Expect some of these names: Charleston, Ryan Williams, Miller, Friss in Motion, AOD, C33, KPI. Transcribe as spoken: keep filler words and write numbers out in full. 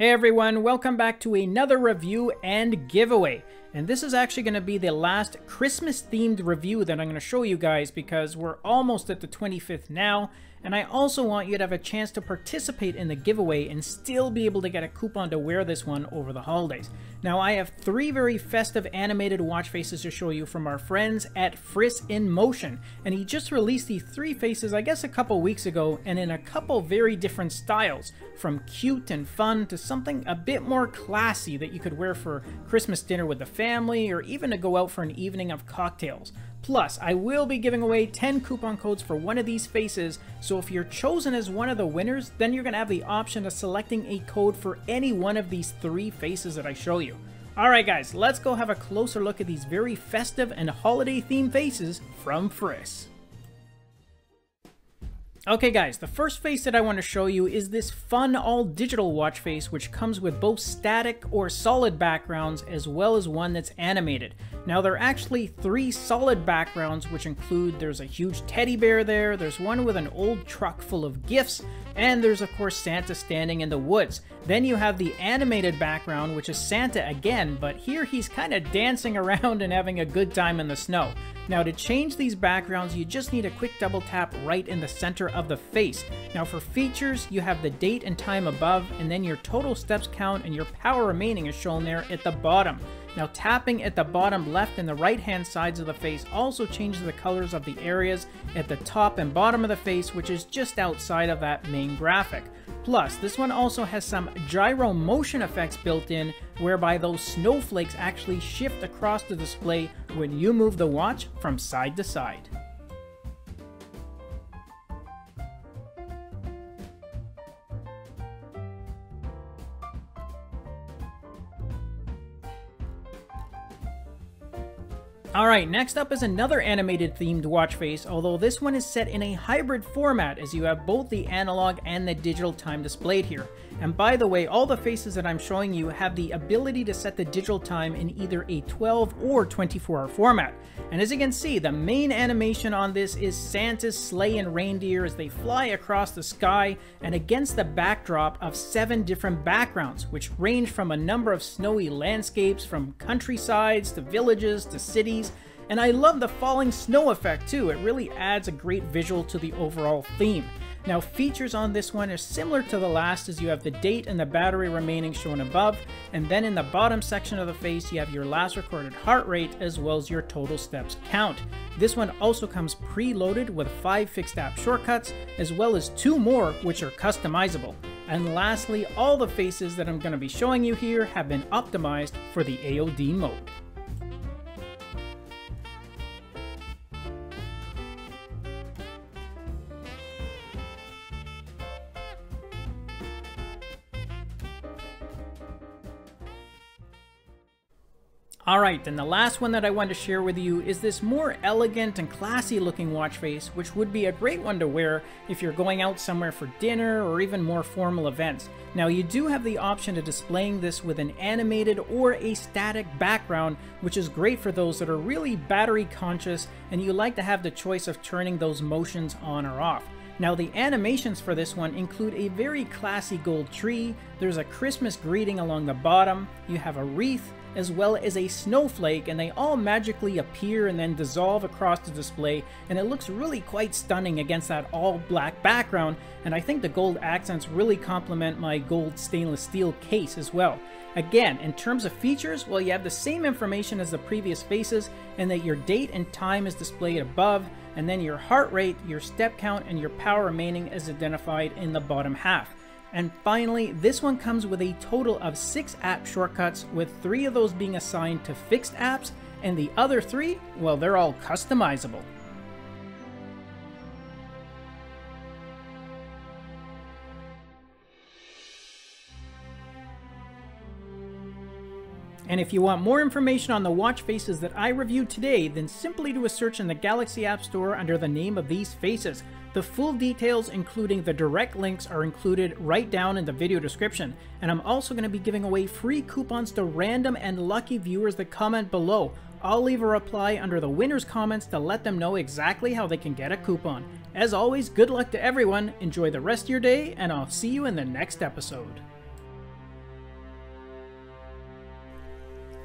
Hey everyone, welcome back to another review and giveaway. And this is actually going to be the last Christmas themed review that I'm going to show you guys because we're almost at the twenty-fifth now. And I also want you to have a chance to participate in the giveaway and still be able to get a coupon to wear this one over the holidays. Now I have three very festive animated watch faces to show you from our friends at Friss in Motion. And he just released these three faces I guess a couple weeks ago and in a couple very different styles. From cute and fun to something a bit more classy that you could wear for Christmas dinner with the family or even to go out for an evening of cocktails. Plus, I will be giving away ten coupon codes for one of these faces, so if you're chosen as one of the winners, then you're going to have the option of selecting a code for any one of these three faces that I show you. Alright guys, let's go have a closer look at these very festive and holiday themed faces from Friss. Okay guys, the first face that I want to show you is this fun all digital watch face which comes with both static or solid backgrounds as well as one that's animated. Now there are actually three solid backgrounds which include there's a huge teddy bear there, there's one with an old truck full of gifts, and there's of course Santa standing in the woods. Then you have the animated background which is Santa again, but here he's kind of dancing around and having a good time in the snow. Now to change these backgrounds, you just need a quick double tap right in the center of the face. Now for features, you have the date and time above, and then your total steps count and your power remaining is shown there at the bottom. Now tapping at the bottom left and the right hand sides of the face also changes the colors of the areas at the top and bottom of the face, which is just outside of that main graphic. Plus, this one also has some gyro motion effects built in, whereby those snowflakes actually shift across the display when you move the watch from side to side. Alright, next up is another animated themed watch face, although this one is set in a hybrid format as you have both the analog and the digital time displayed here. And by the way, all the faces that I'm showing you have the ability to set the digital time in either a twelve or twenty-four hour format. And as you can see, the main animation on this is Santa's sleigh and reindeer as they fly across the sky and against the backdrop of seven different backgrounds, which range from a number of snowy landscapes from countrysides to villages to cities. And I love the falling snow effect too, it really adds a great visual to the overall theme. Now features on this one are similar to the last as you have the date and the battery remaining shown above, and then in the bottom section of the face you have your last recorded heart rate as well as your total steps count. This one also comes preloaded with five fixed app shortcuts as well as two more which are customizable. And lastly, all the faces that I'm going to be showing you here have been optimized for the A O D mode. Alright, then the last one that I want to share with you is this more elegant and classy looking watch face, which would be a great one to wear if you're going out somewhere for dinner or even more formal events. Now you do have the option of displaying this with an animated or a static background, which is great for those that are really battery conscious and you like to have the choice of turning those motions on or off. Now the animations for this one include a very classy gold tree, there's a Christmas greeting along the bottom, you have a wreath, as well as a snowflake, and they all magically appear and then dissolve across the display, and it looks really quite stunning against that all black background, and I think the gold accents really complement my gold stainless steel case as well. Again, in terms of features, well, you have the same information as the previous faces, and that your date and time is displayed above, and then your heart rate, your step count, and your power remaining is identified in the bottom half. And finally, this one comes with a total of six app shortcuts, with three of those being assigned to fixed apps, and the other three, well, they're all customizable. And if you want more information on the watch faces that I reviewed today, then simply do a search in the Galaxy App Store under the name of these faces. The full details, including the direct links, are included right down in the video description. And I'm also going to be giving away free coupons to random and lucky viewers that comment below. I'll leave a reply under the winner's comments to let them know exactly how they can get a coupon. As always, good luck to everyone, enjoy the rest of your day, and I'll see you in the next episode.